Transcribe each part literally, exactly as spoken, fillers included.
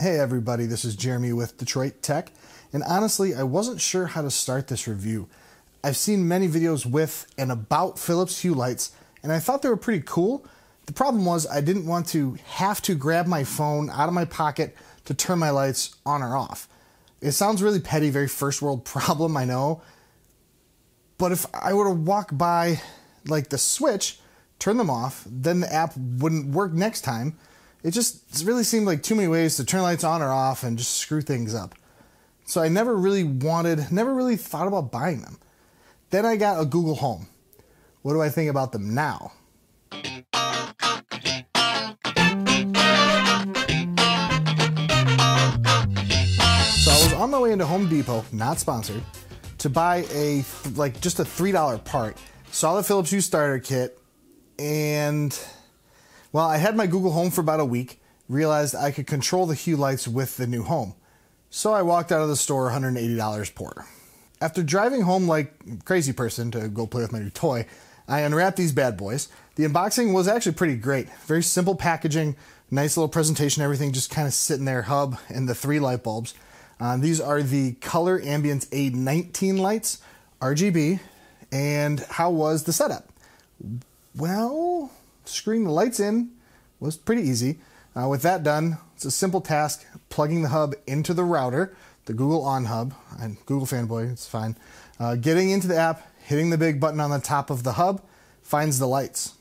Hey everybody, this is Jeremy with Detroit Tech, and honestly, I wasn't sure how to start this review. I've seen many videos with and about Philips Hue lights, and I thought they were pretty cool. The problem was I didn't want to have to grab my phone out of my pocket to turn my lights on or off. It sounds really petty, very first world problem, I know, but if I were to walk by like the switch, turn them off, then the app wouldn't work next time. It just really seemed like too many ways to turn lights on or off and just screw things up. So I never really wanted, never really thought about buying them. Then I got a Google Home. What do I think about them now? So I was on my way into Home Depot, not sponsored, to buy a, like just a three dollar part. Saw the Philips Hue starter kit and well, I had my Google Home for about a week, realized I could control the Hue lights with the new Home. So I walked out of the store one hundred eighty dollars poorer. After driving home like a crazy person to go play with my new toy, I unwrapped these bad boys. The unboxing was actually pretty great. Very simple packaging, nice little presentation, everything just kind of sitting there, hub and the three light bulbs. Uh, these are the Color Ambiance A nineteen lights, R G B, and how was the setup? Well, screwing the lights in was pretty easy. Uh, with that done, it's a simple task, plugging the hub into the router, the Google On Hub. I'm Google fanboy, it's fine. Uh, getting into the app, hitting the big button on the top of the hub, finds the lights.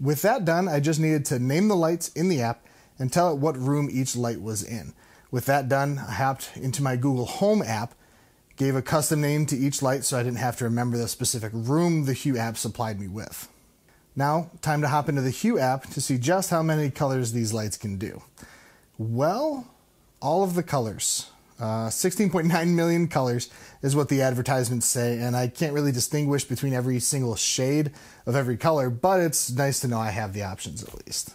With that done, I just needed to name the lights in the app and tell it what room each light was in. With that done, I hopped into my Google Home app, gave a custom name to each light so I didn't have to remember the specific room the Hue app supplied me with. Now, time to hop into the Hue app to see just how many colors these lights can do. Well, all of the colors. Uh, sixteen point nine million colors is what the advertisements say, and I can't really distinguish between every single shade of every color, but it's nice to know I have the options at least.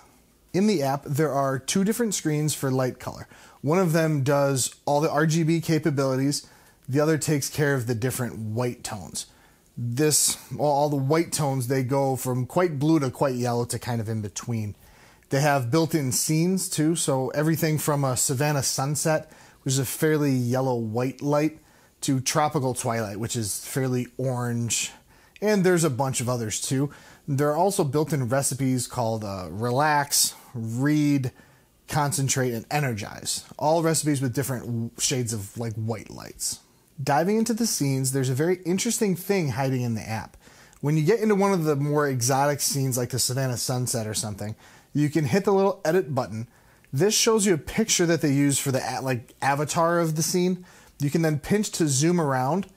In the app, there are two different screens for light color. One of them does all the R G B capabilities, the other takes care of the different white tones. This, well, all the white tones, they go from quite blue to quite yellow to kind of in between. They have built-in scenes too, so everything from a Savannah Sunset, which is a fairly yellow-white light, to Tropical Twilight, which is fairly orange, and there's a bunch of others too. There are also built-in recipes called uh, Relax, Read, Concentrate, and Energize, all recipes with different shades of like white lights. Diving into the scenes, there's a very interesting thing hiding in the app. When you get into one of the more exotic scenes like the Savannah Sunset or something, you can hit the little edit button. This shows you a picture that they use for the like avatar of the scene. You can then pinch to zoom around,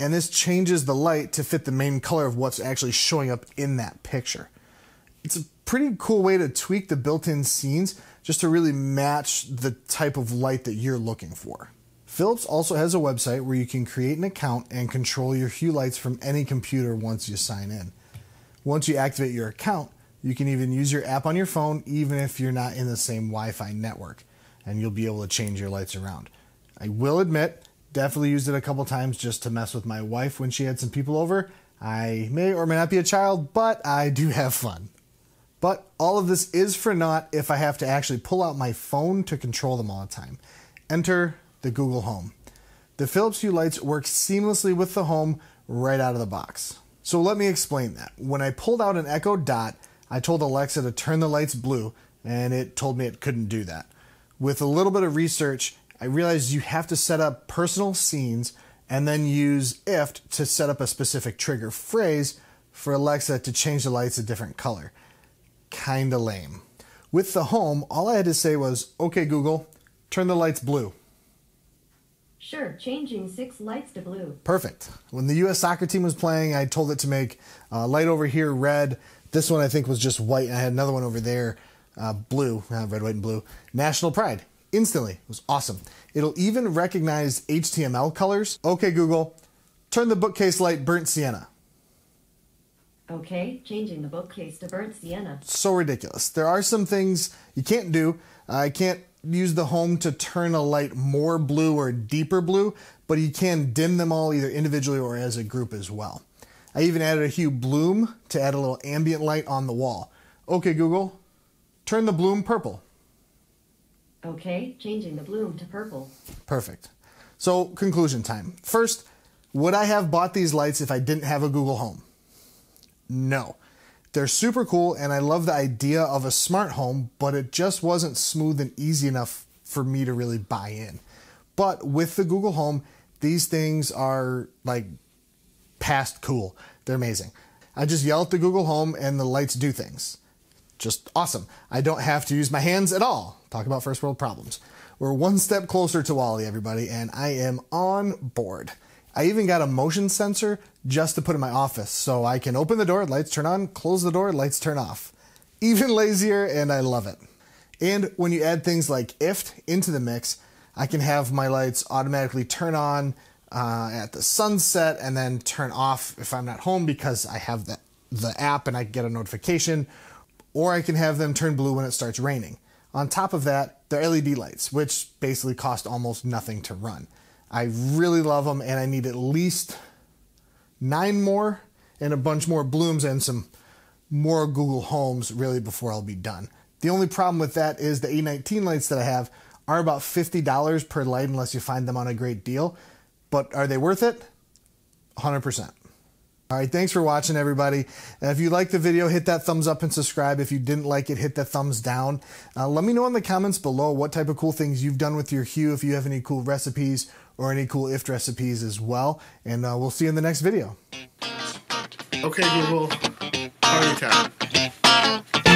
and this changes the light to fit the main color of what's actually showing up in that picture. It's a pretty cool way to tweak the built-in scenes just to really match the type of light that you're looking for. Philips also has a website where you can create an account and control your Hue lights from any computer once you sign in. Once you activate your account, you can even use your app on your phone even if you're not in the same Wi-Fi network, and you'll be able to change your lights around. I will admit, definitely used it a couple times just to mess with my wife when she had some people over. I may or may not be a child, but I do have fun. But all of this is for naught if I have to actually pull out my phone to control them all the time. Enter the Google Home. The Philips Hue lights work seamlessly with the Home right out of the box. So let me explain that. When I pulled out an Echo Dot, I told Alexa to turn the lights blue, and it told me it couldn't do that. With a little bit of research, I realized you have to set up personal scenes and then use I F T to set up a specific trigger phrase for Alexa to change the lights a different color. Kinda lame. With the Home, all I had to say was, "Okay, Google, turn the lights blue." Sure, changing six lights to blue. Perfect. When the U S soccer team was playing, I told it to make uh, light over here red. This one I think was just white, and I had another one over there, uh, blue, uh, red, white, and blue. National Pride, instantly. It was awesome. It'll even recognize H T M L colors. Okay, Google, turn the bookcase light burnt sienna. Okay, changing the bookcase to burnt sienna. So ridiculous. There are some things you can't do. Uh, I can't use the Home to turn a light more blue or deeper blue, but you can dim them all either individually or as a group as well. I even added a hue bloom to add a little ambient light on the wall. Okay, Google, turn the bloom purple. Okay, changing the bloom to purple. Perfect. So conclusion time. First, would I have bought these lights if I didn't have a Google Home? No. They're super cool and I love the idea of a smart home, but it just wasn't smooth and easy enough for me to really buy in. But with the Google Home, these things are like past cool. They're amazing. I just yell at the Google Home and the lights do things. Just awesome. I don't have to use my hands at all. Talk about first world problems. We're one step closer to WALL-E, everybody, and I am on board. I even got a motion sensor just to put in my office so I can open the door, lights turn on, close the door, lights turn off. Even lazier, and I love it. And when you add things like I F T into the mix, I can have my lights automatically turn on uh, at the sunset and then turn off if I'm not home because I have the, the app and I get a notification, or I can have them turn blue when it starts raining. On top of that, they're L E D lights, which basically cost almost nothing to run. I really love them, and I need at least nine more and a bunch more blooms and some more Google Homes really before I'll be done. The only problem with that is the A nineteen lights that I have are about fifty dollars per light unless you find them on a great deal. But are they worth it? one hundred percent. All right, thanks for watching, everybody. Uh, if you liked the video, hit that thumbs up and subscribe. If you didn't like it, hit that thumbs down. Uh, let me know in the comments below what type of cool things you've done with your Hue, if you have any cool recipes or any cool I F T recipes as well. And uh, we'll see you in the next video. Okay, Google, party time.